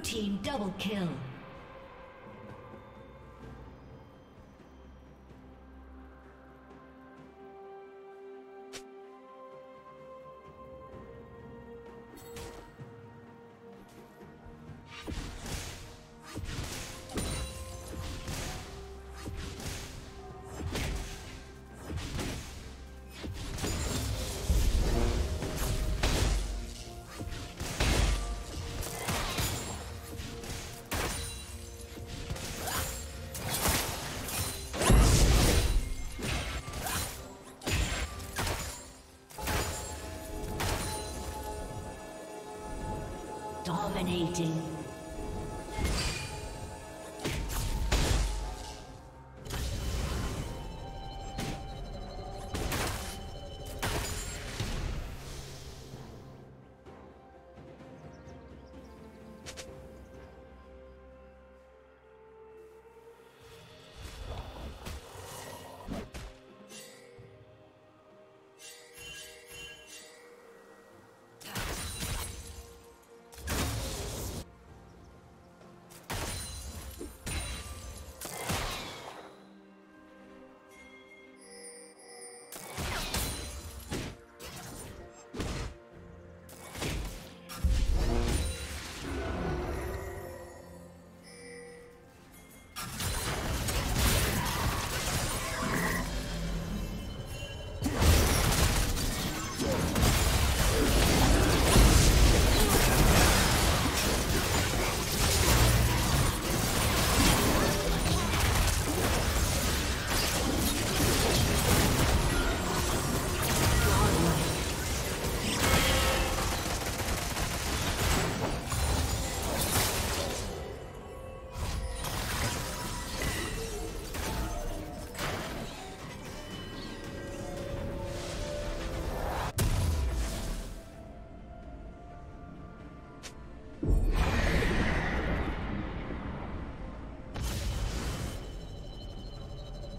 Blue team double kill. Dominating.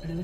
Blue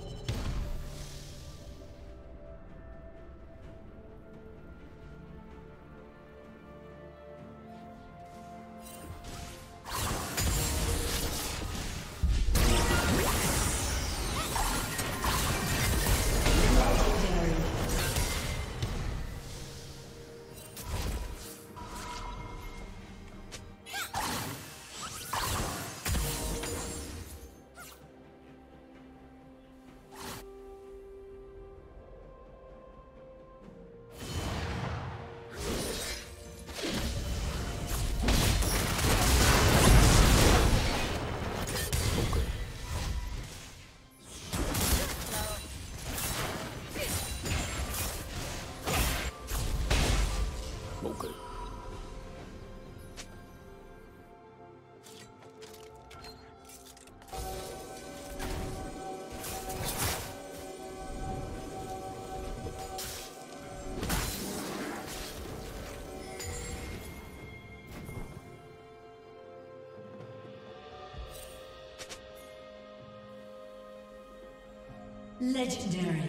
Legendary.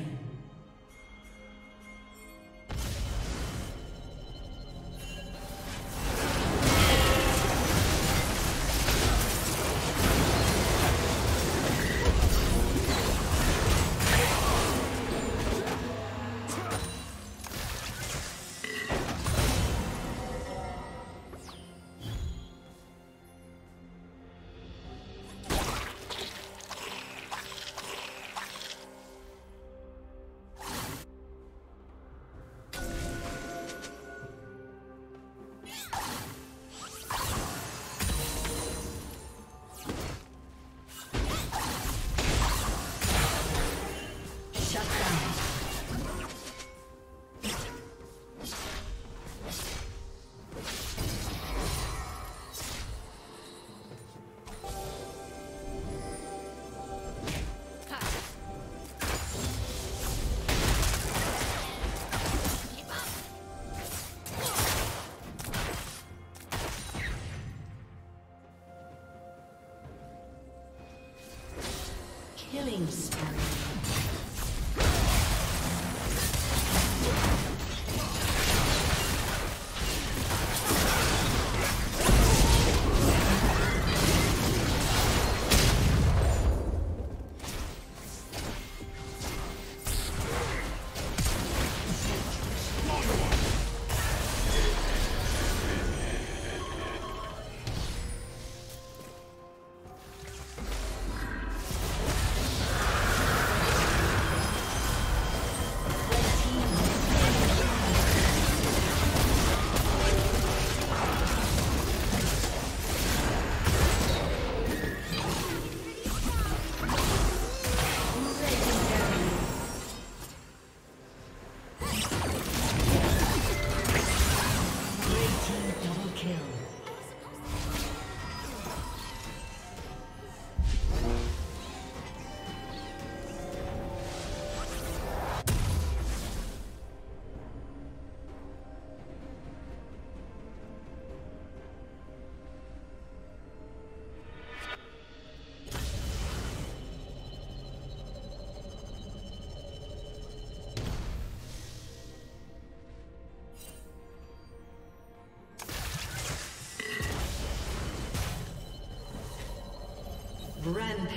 Killing spree.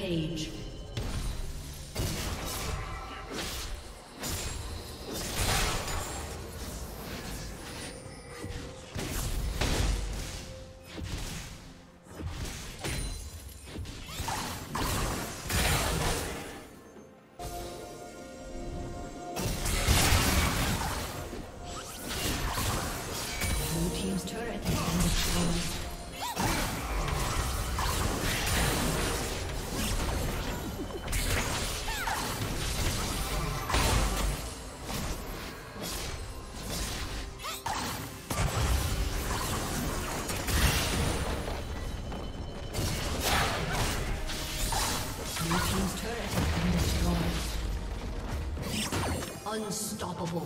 Rampage. Unstoppable.